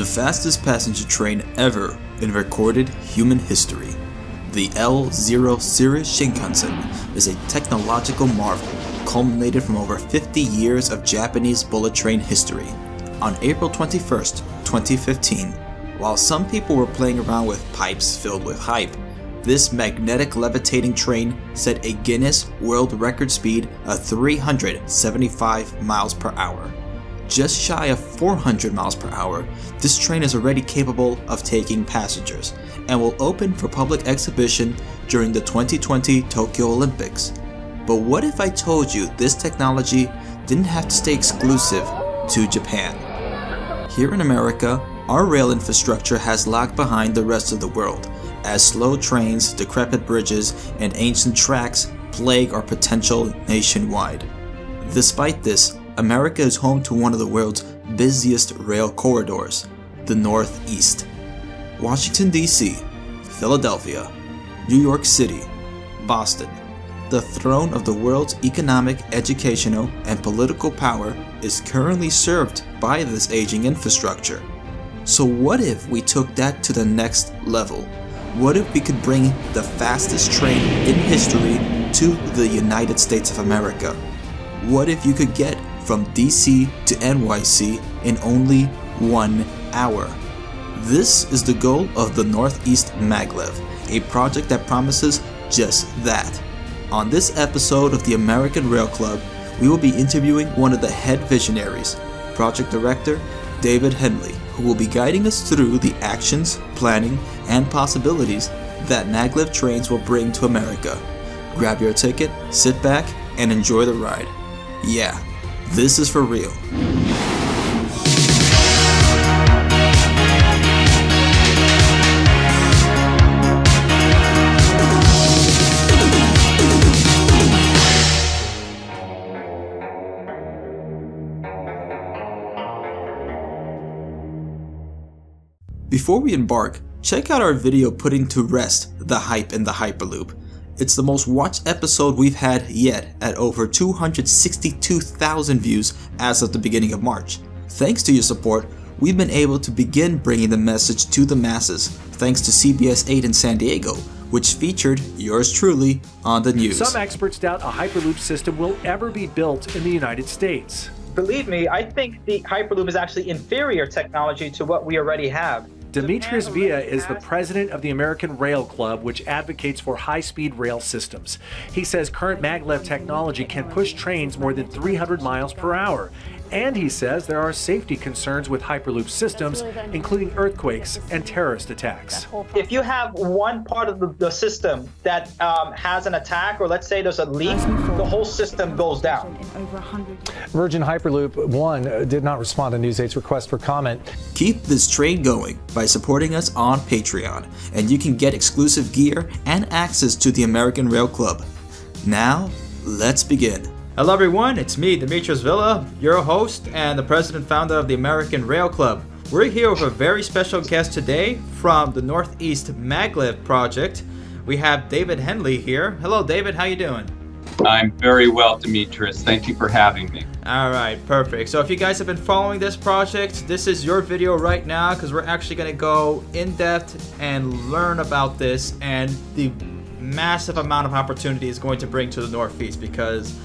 the fastest passenger train ever in recorded human history. The L0 Series Shinkansen is a technological marvel culminated from over 50 years of Japanese bullet train history. On April 21st, 2015, while some people were playing around with pipes filled with hype, this magnetic levitating train set a Guinness World Record speed of 375 miles per hour. Just shy of 400 miles per hour, this train is already capable of taking passengers and will open for public exhibition during the 2020 Tokyo Olympics. But what if I told you this technology didn't have to stay exclusive to Japan? Here in America, our rail infrastructure has lagged behind the rest of the world, as slow trains, decrepit bridges, and ancient tracks plague our potential nationwide. Despite this, America is home to one of the world's busiest rail corridors, the Northeast. Washington, D.C., Philadelphia, New York City, Boston. The throne of the world's economic, educational, and political power is currently served by this aging infrastructure. So what if we took that to the next level? What if we could bring the fastest train in history to the United States of America? What if you could get from DC to NYC in only 1 hour? This is the goal of the Northeast Maglev, a project that promises just that. On this episode of the American Rail Club, we will be interviewing one of the head visionaries, Project Director David Henley, who will be guiding us through the actions, planning, and possibilities that Maglev trains will bring to America. Grab your ticket, sit back, and enjoy the ride. Yeah. This is for real. Before we embark, check out our video putting to rest the hype in the Hyperloop. It's the most watched episode we've had yet, at over 262,000 views as of the beginning of March. Thanks to your support, we've been able to begin bringing the message to the masses, thanks to CBS 8 in San Diego, which featured yours truly on the news. Some experts doubt a Hyperloop system will ever be built in the United States. Believe me, I think the Hyperloop is actually inferior technology to what we already have. Demetrius Villa is the president of the American Rail Club, which advocates for high-speed rail systems. He says current maglev technology can push trains more than 300 miles per hour. And he says there are safety concerns with Hyperloop systems, including earthquakes and terrorist attacks. If you have one part of the system that has an attack, or let's say there's a leak, the whole system goes down. Virgin Hyperloop One did not respond to News 8's request for comment. Keep this train going by supporting us on Patreon, and you can get exclusive gear and access to the American Rail Club. Now, let's begin. Hello everyone, it's me, Demetrius Villa, your host and the president founder of the American Rail Club. We're here with a very special guest today from the Northeast Maglev project. We have David Henley here. Hello David, how you doing? I'm very well, Demetrius. Thank you for having me. All right, perfect. So if you guys have been following this project, this is your video right now because we're actually going to go in depth and learn about this and the massive amount of opportunity it's going to bring to the Northeast, because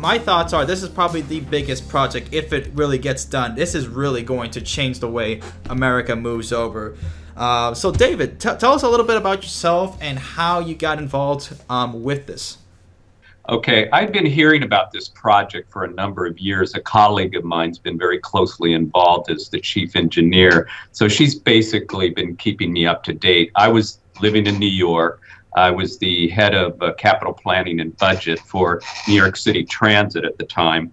my thoughts are this is probably the biggest project. If it really gets done, this is really going to change the way America moves over. So David, tell us a little bit about yourself and how you got involved with this. Okay, I've been hearing about this project for a number of years. A colleague of mine's been very closely involved as the chief engineer, so she's basically been keeping me up to date. I was living in New York. I was the head of capital planning and budget for New York City Transit at the time.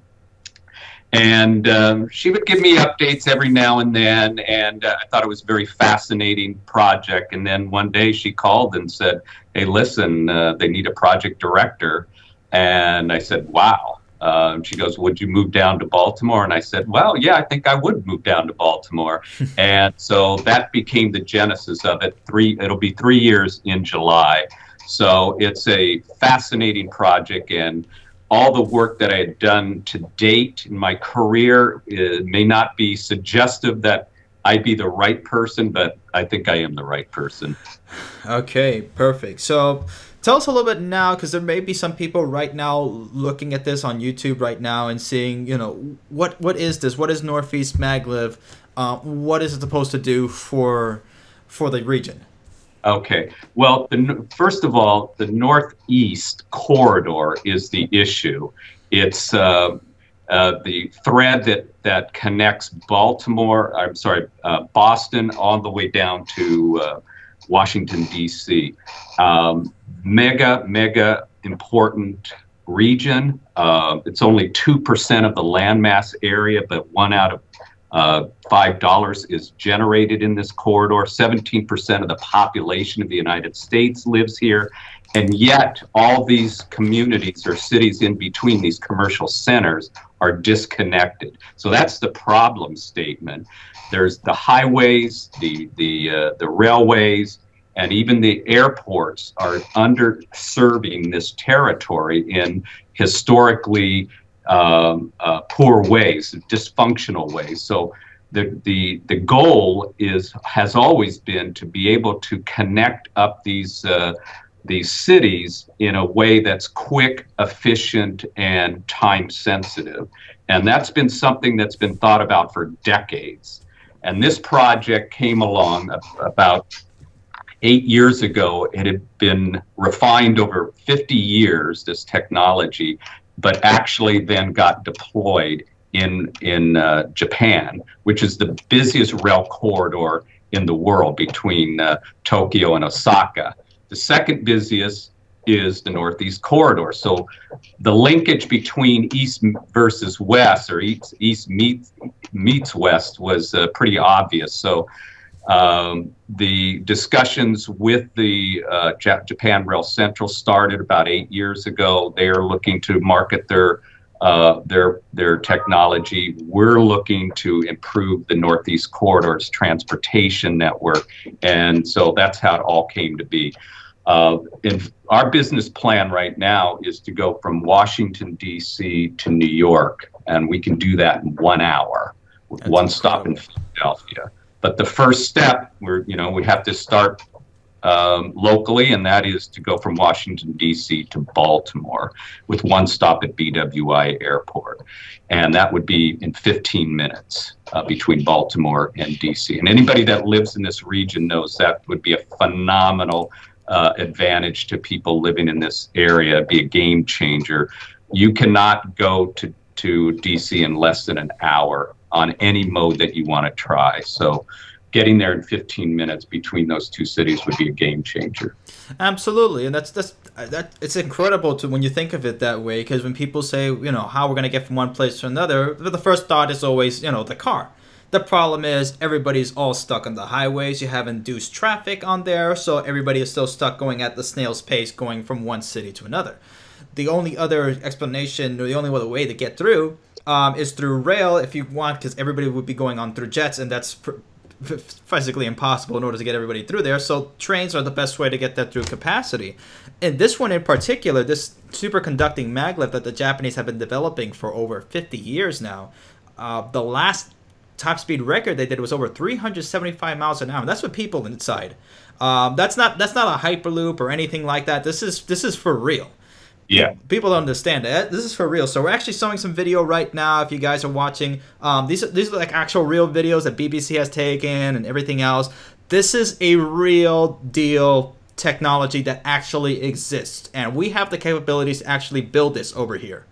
And she would give me updates every now and then, and I thought it was a very fascinating project. And then one day she called and said, hey, listen, they need a project director. And I said, wow. She goes, would you move down to Baltimore? And I said, well, yeah, I think I would move down to Baltimore. And so that became the genesis of it. It'll be 3 years in July. So it's a fascinating project, and all the work that I had done to date in my career, it may not be suggestive that I'd be the right person, but I think I am the right person. Okay, perfect. So tell us a little bit now, because there may be some people right now looking at this on YouTube right now and seeing, you know, what is this? What is Northeast Maglev? What is it supposed to do for the region? Okay. Well, first of all, the Northeast corridor is the issue. It's the thread that connects Boston all the way down to Washington, D.C. Mega important region. It's only 2% of the landmass area, but one out of $5 is generated in this corridor. 17% of the population of the United States lives here. And yet all these communities or cities in between these commercial centers are disconnected. So that's the problem statement. There's the highways, the railways, and even the airports are underserving this territory in historically poor ways, dysfunctional ways. So the goal has always been to be able to connect up these cities in a way that's quick, efficient, and time sensitive. And that's been something that's been thought about for decades. And this project came along about 8 years ago. It had been refined over 50 years, this technology, but actually then got deployed in Japan, which is the busiest rail corridor in the world between Tokyo and Osaka. The second busiest is the Northeast Corridor. So the linkage between East versus West, or East meets West, was pretty obvious. So the discussions with the Japan Rail Central started about 8 years ago. They are looking to market their technology. We're looking to improve the Northeast Corridor's transportation network. And so that's how it all came to be. And our business plan right now is to go from Washington, D.C. to New York, and we can do that in 1 hour with one stop in Philadelphia. But the first step, we have to start locally, and that is to go from Washington, D.C. to Baltimore with one stop at BWI Airport. And that would be in 15 minutes between Baltimore and D.C. And anybody that lives in this region knows that would be a phenomenal advantage to people living in this area. It'd be a game changer. You cannot go to DC in less than an hour on any mode that you want to try. So getting there in 15 minutes between those two cities would be a game changer. Absolutely. And that's it's incredible when you think of it that way, because when people say, how we're going to get from one place to another, the first thought is always, the car. The problem is everybody's all stuck on the highways. You have induced traffic on there, so everybody is still stuck going at the snail's pace going from one city to another. The only other explanation, or the only other way to get through is through rail if you want, because everybody would be going on through jets, and that's physically impossible in order to get everybody through there. So trains are the best way to get that through capacity. And this one in particular, this superconducting maglev that the Japanese have been developing for over 50 years now, the last top speed record they did was over 375 miles an hour. That's with people inside. That's not a hyperloop or anything like that. This is for real. Yeah. People don't understand that. This is for real. So we're actually showing some video right now if you guys are watching. These are like actual real videos that BBC has taken and everything else. This is a real deal technology that actually exists. And we have the capabilities to actually build this over here.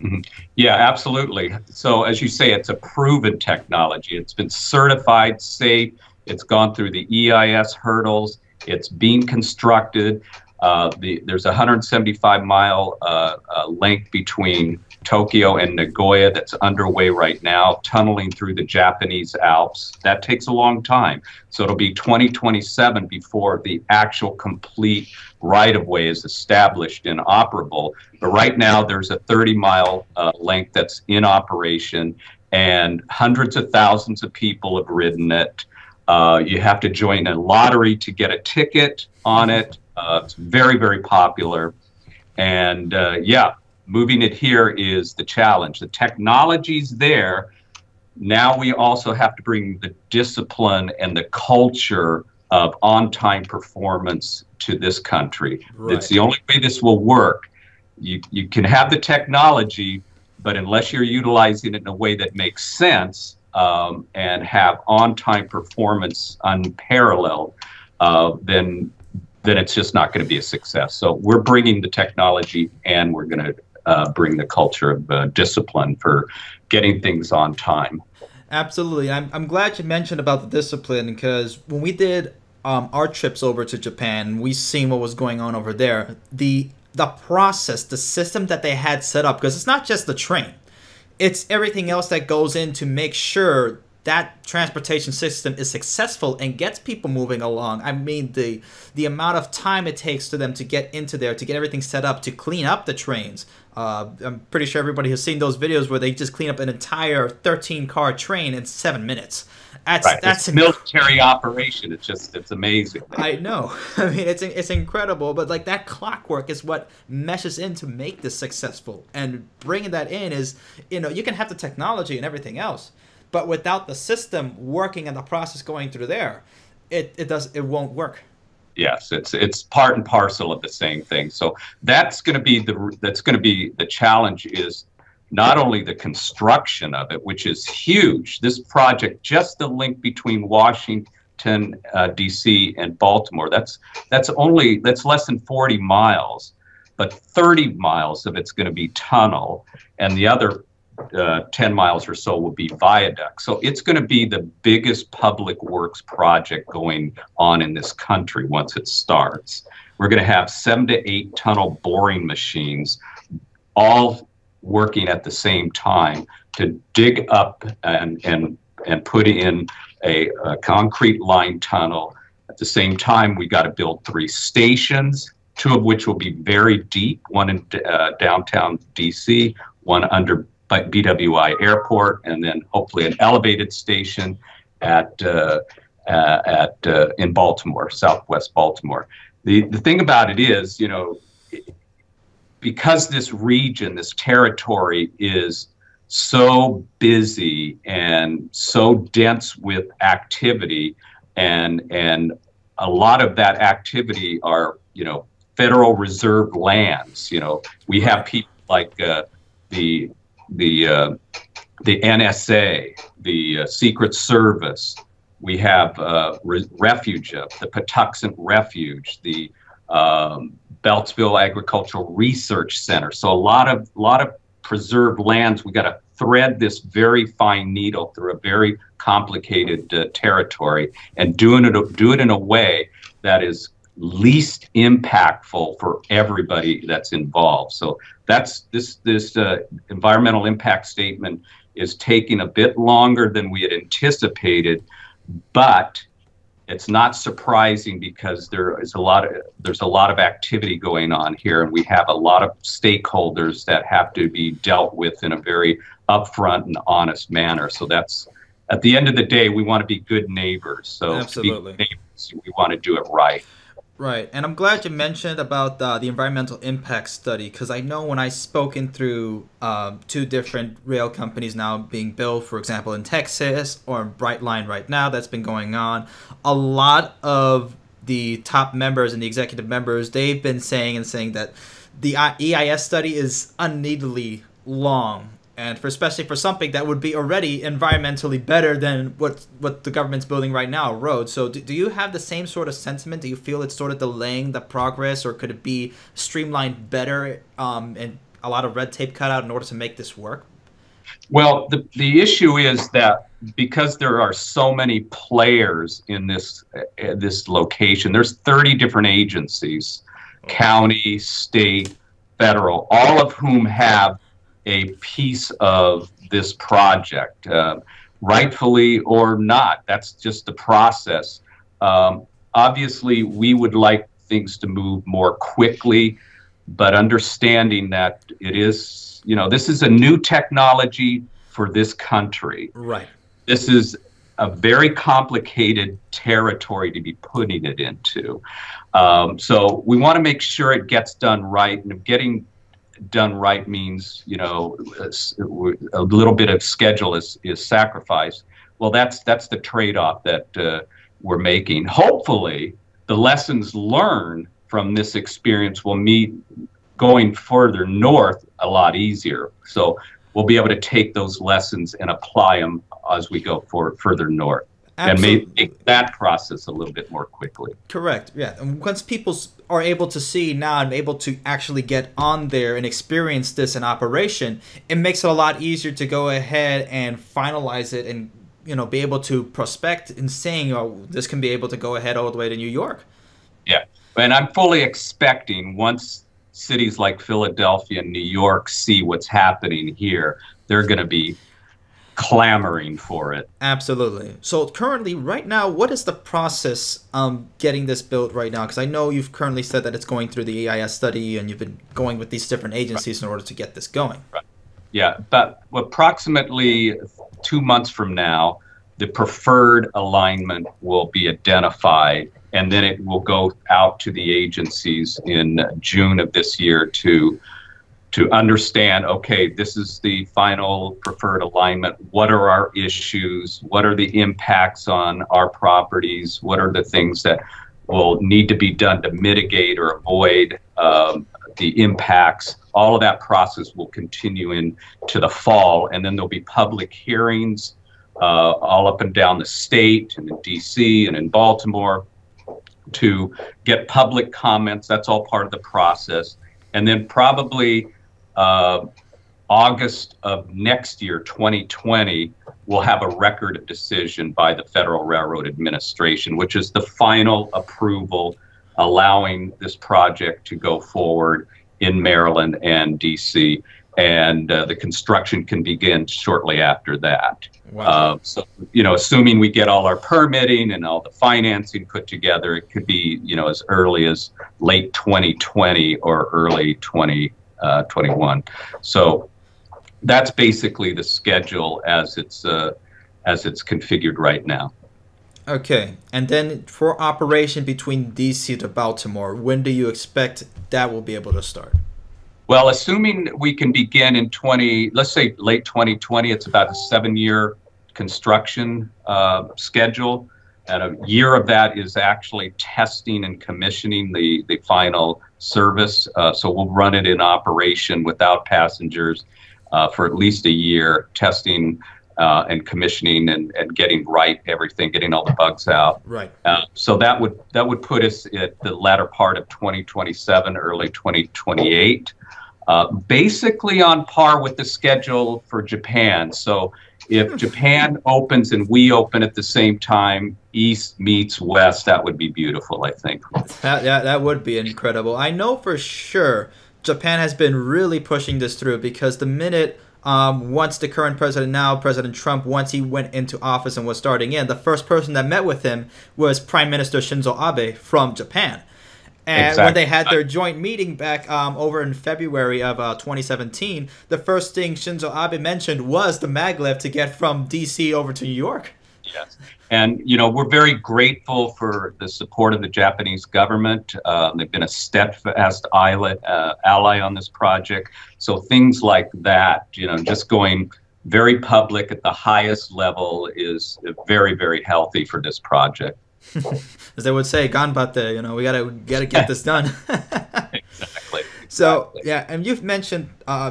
Mm-hmm. Yeah, absolutely. So as you say, it's a proven technology. It's been certified safe. It's gone through the EIS hurdles. It's being constructed. There's a 175-mile link between Tokyo and Nagoya that's underway right now, tunneling through the Japanese Alps. That takes a long time. So it'll be 2027 before the actual complete right-of-way is established and operable. But right now, there's a 30-mile link that's in operation, and hundreds of thousands of people have ridden it. You have to join a lottery to get a ticket on it. It's very, very popular. And moving it here is the challenge. The technology's there. Now we also have to bring the discipline and the culture of on-time performance to this country. Right. It's the only way this will work. You can have the technology, but unless you're utilizing it in a way that makes sense and have on-time performance unparalleled, then it's just not going to be a success. So we're bringing the technology, and we're going to bring the culture of discipline for getting things on time. Absolutely. I'm glad you mentioned about the discipline, because when we did our trips over to Japan, we seen what was going on over there. The process, the system that they had set up, because it's not just the train. It's everything else that goes in to make sure that transportation system is successful and gets people moving along. I mean, the amount of time it takes to them to get into there, to get everything set up, to clean up the trains. I'm pretty sure everybody has seen those videos where they just clean up an entire 13-car train in 7 minutes. That's a military operation. It's amazing. I know. I mean, it's incredible. But like that clockwork is what meshes in to make this successful. And bringing that in is, you know, you can have the technology and everything else, but without the system working and the process going through there, it won't work. Yes, it's part and parcel of the same thing. So that's going to be the challenge, is not only the construction of it, which is huge. This project, just the link between Washington DC and Baltimore, that's less than 40 miles, but 30 miles of it's going to be tunnel, and the other 10 miles or so will be viaduct. So it's going to be the biggest public works project going on in this country once it starts. We're going to have 7 to 8 tunnel boring machines all working at the same time to dig up and put in a concrete line tunnel. At the same time, we got to build 3 stations, 2 of which will be very deep, one in downtown DC, one under like BWI Airport, and then hopefully an elevated station in Baltimore, Southwest Baltimore. The thing about it is, you know, because this region, this territory is so busy and so dense with activity, and a lot of that activity are, you know, Federal Reserve lands. You know, we have people like the NSA, the Secret Service. We have refuge, the Patuxent Refuge, the Beltsville Agricultural Research Center. So a lot of preserved lands. We got to thread this very fine needle through a very complicated territory, and do it in a way that is least impactful for everybody that's involved. So that's this environmental impact statement is taking a bit longer than we had anticipated, but it's not surprising because there's a lot of activity going on here, and we have a lot of stakeholders that have to be dealt with in a very upfront and honest manner. So that's, at the end of the day, we want to be good neighbors. So absolutely, to be good neighbors, we want to do it right. Right, and I'm glad you mentioned about the environmental impact study, because I know when I've spoken through 2 different rail companies now being built, for example, in Texas or in Brightline right now, that's been going on, a lot of the top members and the executive members, they've been saying that the EIS study is unneededly long, and especially for something that would be already environmentally better than what the government's building right now, roads. So do you have the same sort of sentiment? Do you feel it's sort of delaying the progress, or could it be streamlined better and a lot of red tape cut out in order to make this work? Well, the issue is that because there are so many players in this location, there's 30 different agencies, county, state, federal, all of whom have a piece of this project, rightfully or not. That's just the process. Obviously, we would like things to move more quickly, but understanding that it is, you know, this is a new technology for this country. Right. This is a very complicated territory to be putting it into. So we want to make sure it gets done right, and getting done right means, you know, a little bit of schedule is sacrificed. Well, that's the trade-off that we're making. Hopefully, the lessons learned from this experience will meet going further north a lot easier. So we'll be able to take those lessons and apply them as we go further north. Absolutely. And make that process a little bit more quickly. Correct. Yeah. And once people are able to see now and able to actually get on there and experience this in operation, it makes it a lot easier to go ahead and finalize it and, you know, be able to prospect and saying, oh, this can be able to go ahead all the way to New York. Yeah. And I'm fully expecting once cities like Philadelphia and New York see what's happening here, they're going to be clamoring for it. Absolutely. So currently, right now, what is the process getting this built right now? Because I know you've currently said that it's going through the EIS study and you've been going with these different agencies right. in order to get this going. Right. Yeah, but approximately 2 months from now, the preferred alignment will be identified, and then it will go out to the agencies in June of this year to understand, okay, this is the final preferred alignment. What are our issues? What are the impacts on our properties? What are the things that will need to be done to mitigate or avoid the impacts? All of that process will continue into the fall, and then there'll be public hearings all up and down the state and in DC and in Baltimore to get public comments. That's all part of the process. And then probably August of next year, 2020, we'll have a record of decision by the Federal Railroad Administration, which is the final approval allowing this project to go forward in Maryland and DC, and the construction can begin shortly after that. Wow. So, you know, assuming we get all our permitting and all the financing put together, it could be, you know, as early as late 2020 or early 2021. So that's basically the schedule as it's configured right now. Okay, and then for operation between DC to Baltimore, when do you expect that will be able to start? Well, assuming we can begin in let's say late 2020, it's about a 7-year construction schedule, and a year of that is actually testing and commissioning the final service. So we'll run it in operation without passengers for at least a year, testing and commissioning and getting right everything, getting all the bugs out. Right. So that would put us at the latter part of 2027, early 2028, basically on par with the schedule for Japan. So if Japan opens and we open at the same time, East meets West, that would be beautiful, I think. That would be incredible. I know for sure Japan has been really pushing this through, because the minute once the current president, now President Trump, once he went into office and was starting in, the first person that met with him was Prime Minister Shinzo Abe from Japan. And exactly. when they had their joint meeting back over in February of 2017, the first thing Shinzo Abe mentioned was the maglev to get from D.C. over to New York. Yes. And, you know, we're very grateful for the support of the Japanese government. They've been a steadfast ally on this project. So things like that, you know, just going very public at the highest level is very, very healthy for this project. As they would say, ganbatte, you know, we gotta get this done. Exactly. So, yeah, and you've mentioned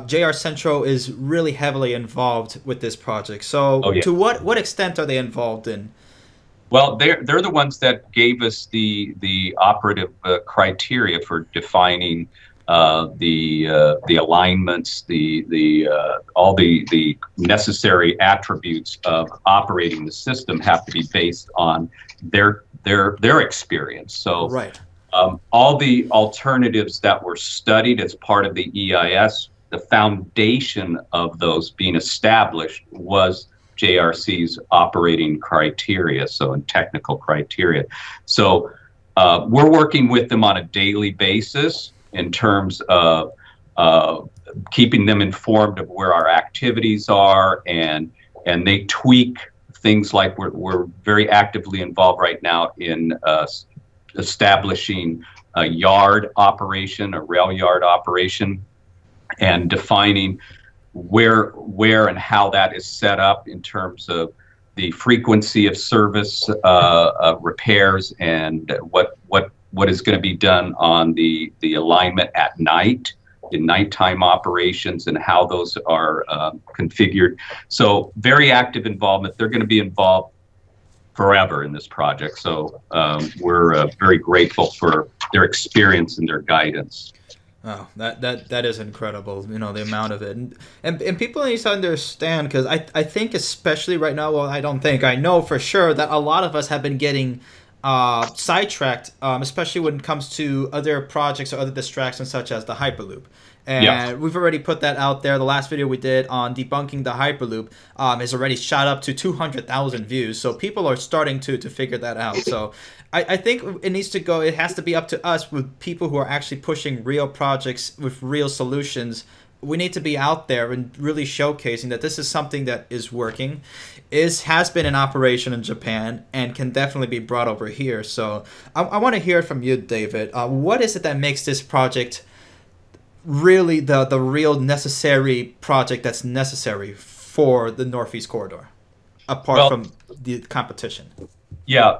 JR Central is really heavily involved with this project. So oh, yeah. to what extent are they involved in? Well, they're the ones that gave us the operative criteria for defining the alignments, all the necessary attributes of operating the system have to be based on their experience. So right. All the alternatives that were studied as part of the EIS, the foundation of those being established was JRC's operating criteria, so in technical criteria. So we're working with them on a daily basis in terms of keeping them informed of where our activities are, and they tweak things like we're very actively involved right now in establishing a rail yard operation, and defining where and how that is set up in terms of the frequency of service repairs and what is going to be done on the alignment at night, in nighttime operations, and how those are configured. So very active involvement. They're going to be involved forever in this project. So we're very grateful for their experience and their guidance. Oh, that is incredible, you know, the amount of it. And people need to understand, because I think especially right now, well, I know for sure that a lot of us have been getting sidetracked, especially when it comes to other projects or other distractions such as the Hyperloop. And yeah, we've already put that out there. The last video we did on debunking the Hyperloop is already shot up to 200,000 views. So people are starting to figure that out. So I think it needs to go. It has to be up to us, with people who are actually pushing real projects with real solutions. We need to be out there and really showcasing that this is something that is working, has been in operation in Japan, and can definitely be brought over here. So I want to hear it from you, David. What is it that makes this project really the real necessary project that's necessary for the Northeast Corridor, apart from the competition? Yeah,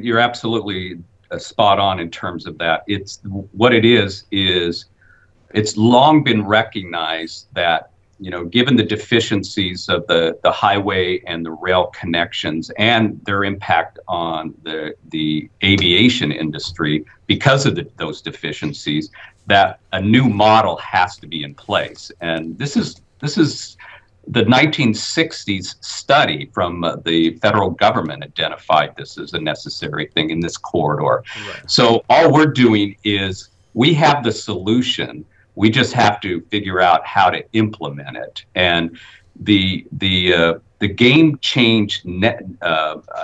you're absolutely spot on in terms of that. It's what it is it's long been recognized that, you know, given the deficiencies of the highway and the rail connections and their impact on the aviation industry, because of those deficiencies, that a new model has to be in place. And this is the 1960s study from the federal government identified this as a necessary thing in this corridor. Right. So all we're doing is, we have the solution. We just have to figure out how to implement it. And the game change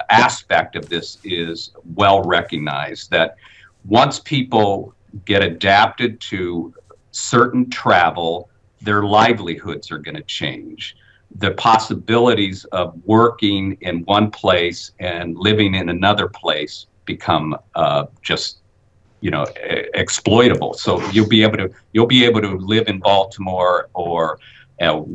aspect of this is well recognized, that once people get adapted to certain travel, their livelihoods are going to change. The possibilities of working in one place and living in another place become just, you know, exploitable. So you'll be able to live in Baltimore or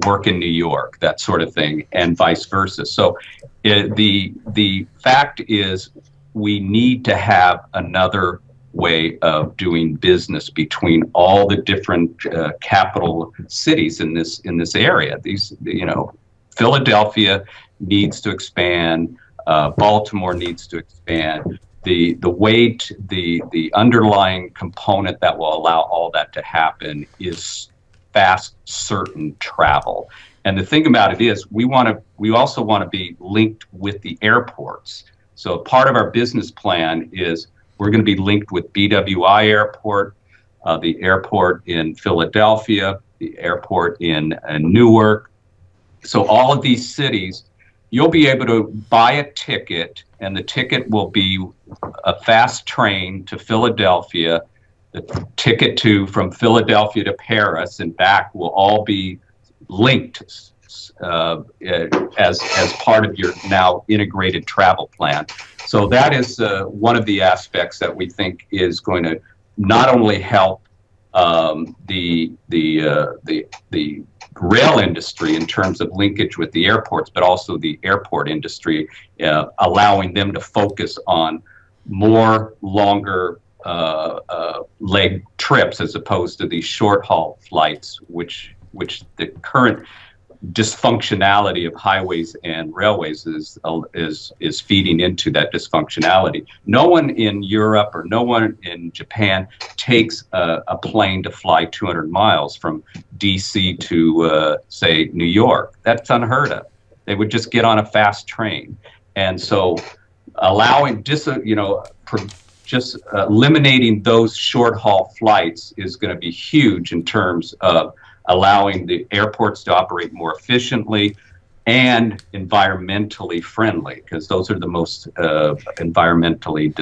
work in New York, that sort of thing, and vice versa. So the fact is, we need to have another way of doing business between all the different capital cities in this area. These, you know, Philadelphia needs to expand. Baltimore needs to expand. The weight, the underlying component that will allow all that to happen is fast, certain travel. And the thing about it is, we also want to be linked with the airports. So part of our business plan is, we're going to be linked with BWI Airport, the airport in Philadelphia, the airport in Newark. So all of these cities, you'll be able to buy a ticket, and the ticket will be a fast train to Philadelphia. The ticket from Philadelphia to Paris and back will all be linked as part of your now integrated travel plan. So that is one of the aspects that we think is going to not only help the rail industry in terms of linkage with the airports, but also the airport industry, allowing them to focus on more longer leg trips as opposed to these short haul flights, which the current dysfunctionality of highways and railways is feeding into that dysfunctionality. No one in Europe or no one in Japan takes a plane to fly 200 miles from DC to say New York. That's unheard of. They would just get on a fast train. And so eliminating those short haul flights is going to be huge in terms of allowing the airports to operate more efficiently and environmentally friendly, because those are the most environmentally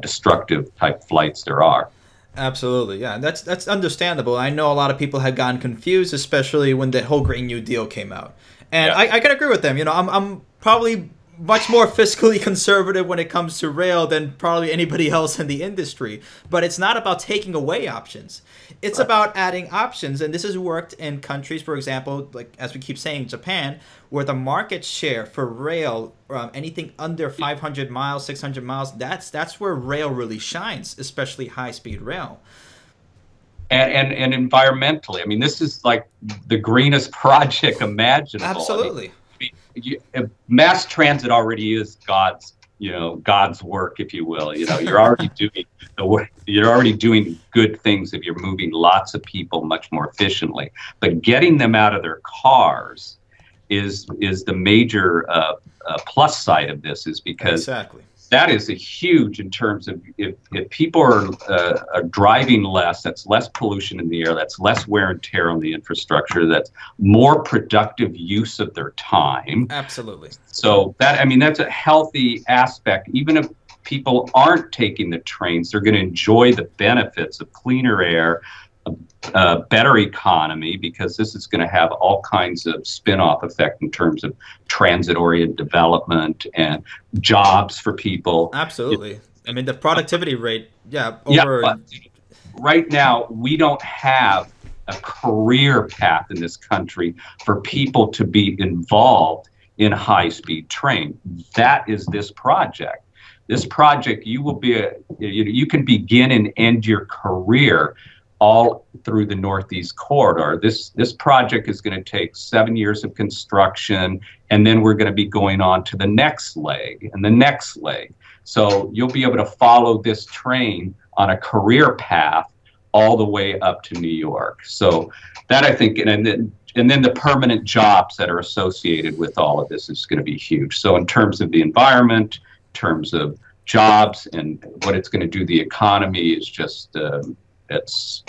destructive type flights there are. Absolutely, yeah, that's understandable. I know a lot of people had gotten confused, especially when the whole Green New Deal came out, and yeah, I can agree with them. You know, I'm probably much more fiscally conservative when it comes to rail than probably anybody else in the industry. But it's not about taking away options. It's about adding options. And this has worked in countries, for example, like as we keep saying, Japan, where the market share for rail, anything under 500 miles, 600 miles, that's where rail really shines, especially high-speed rail. And environmentally, I mean, this is like the greenest project imaginable. Absolutely. I mean, mass transit already is God's, God's work, if you will. You're already doing the work. You're already doing good things if you're moving lots of people much more efficiently. But getting them out of their cars is the major plus side of this, is because that is a huge in terms of if people are driving less, that's less pollution in the air, that's less wear and tear on the infrastructure, that's more productive use of their time. Absolutely. So that, I mean, that's a healthy aspect. Even if people aren't taking the trains, they're going to enjoy the benefits of cleaner air, a better economy, because this is going to have all kinds of spin-off effect in terms of transit-oriented development and jobs for people. Absolutely. I mean, the productivity rate, but right now, we don't have a career path in this country for people to be involved in high-speed train. That is this project. This project, you will be, you can begin and end your career all through the Northeast Corridor. This project is going to take 7 years of construction, and then we're going to be going on to the next leg and the next leg. So you'll be able to follow this train on a career path all the way up to New York. So that, I think, and then the permanent jobs that are associated with all of this is going to be huge. So in terms of the environment, in terms of jobs and what it's going to do to the economy, is just... it's,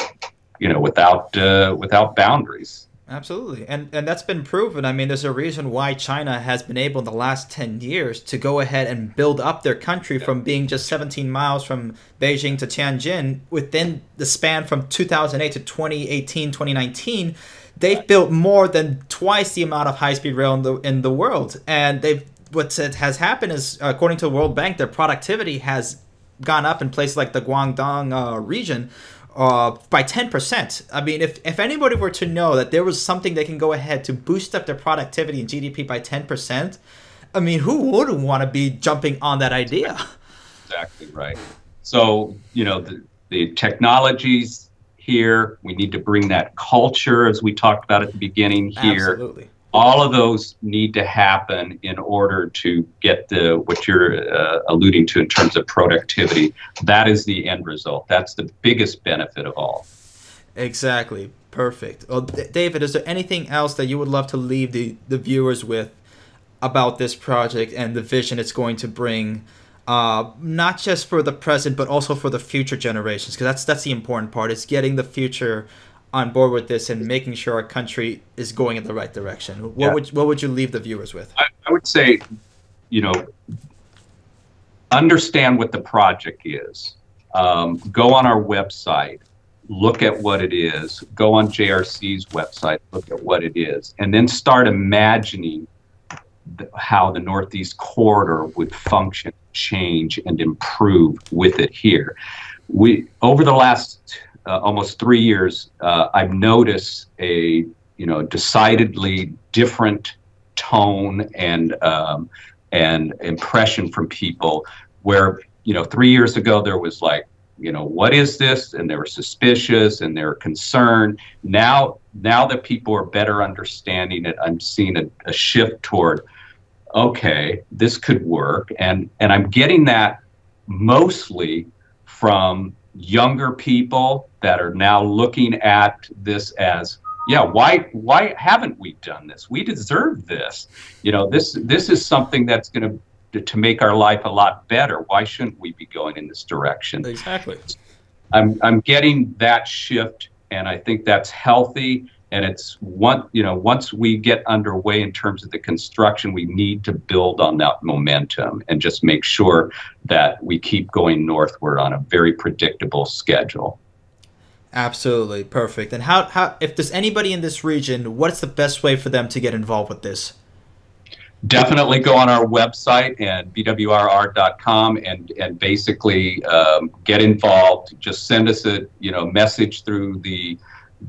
without boundaries. Absolutely. And that's been proven. I mean, there's a reason why China has been able in the last 10 years to go ahead and build up their country from being just 17 miles from Beijing to Tianjin within the span from 2008 to 2018, 2019. They've built more than twice the amount of high-speed rail in the world. And what has happened is, according to the World Bank, their productivity has gone up in places like the Guangdong region by 10%. I mean, if anybody were to know that there was something they can go ahead to boost up their productivity and GDP by 10%, I mean, who wouldn't want to be jumping on that idea? Exactly right. So, the technologies here, we need to bring that culture, as we talked about at the beginning here. Absolutely. All of those need to happen in order to get what you're alluding to in terms of productivity. That is the end result. That's the biggest benefit of all. Exactly. Perfect. Well, David, is there anything else that you would love to leave the viewers with about this project and the vision it's going to bring, not just for the present, but also for the future generations? Because that's the important part. It's getting the future on board with this and making sure our country is going in the right direction. What would you leave the viewers with? I would say, understand what the project is. Go on our website, look at what it is. Go on JRC's website, look at what it is, and then start imagining how the Northeast Corridor would function, change, and improve with it here. Over the last almost 3 years, I've noticed a decidedly different tone and impression from people. Where 3 years ago there was like, what is this, and they were suspicious and they were concerned. Now that people are better understanding it, I'm seeing a shift toward, okay, this could work, and I'm getting that mostly from younger people that are now looking at this as, why haven't we done this? We deserve this. This is something that's going to make our life a lot better. Why shouldn't we be going in this direction? Exactly. I'm getting that shift, and I think that's healthy. And it's once we get underway in terms of the construction, we need to build on that momentum and just make sure that we keep going northward on a very predictable schedule. Absolutely. Perfect. And if there's anybody in this region, what's the best way for them to get involved with this? Definitely go on our website at BWRR.com and basically get involved. Just send us a message through the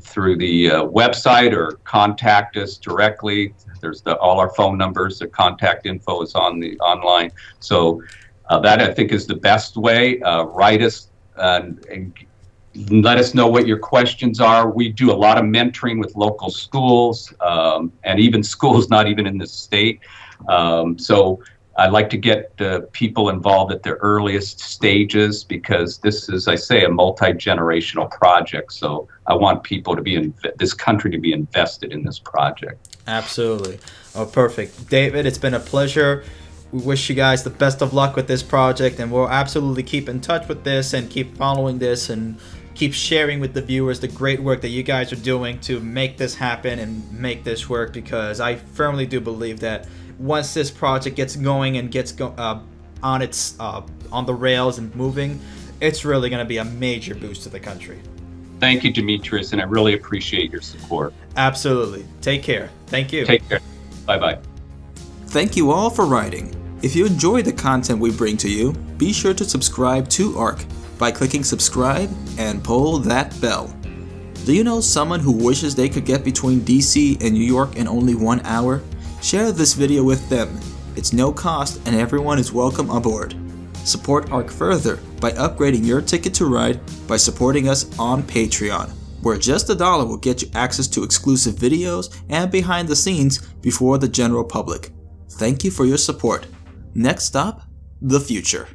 website or contact us directly. There's all our phone numbers. The contact info is on the online. So that I think is the best way. Write us and let us know what your questions are. We do a lot of mentoring with local schools and even schools not even in the state. So I'd like to get people involved at their earliest stages, because this is, I say, a multi-generational project. So I want people to be in this country to be invested in this project. Absolutely. Oh, perfect. David, it's been a pleasure. We wish you guys the best of luck with this project, and we'll absolutely keep in touch with this and keep following this and keep sharing with the viewers the great work that you guys are doing to make this happen and make this work, because I firmly do believe that once this project gets going and gets on the rails and moving, it's really going to be a major boost to the country. Thank you, Demetrius, and I really appreciate your support. Absolutely. Take care. Thank you. Take care. Bye-bye. Thank you all for riding. If you enjoy the content we bring to you, be sure to subscribe to ARC by clicking subscribe and pull that bell. Do you know someone who wishes they could get between DC and New York in only 1 hour? Share this video with them. It's no cost and everyone is welcome aboard. Support ARC further by upgrading your ticket to ride by supporting us on Patreon, where just $1 will get you access to exclusive videos and behind the scenes before the general public. Thank you for your support. Next stop, the future.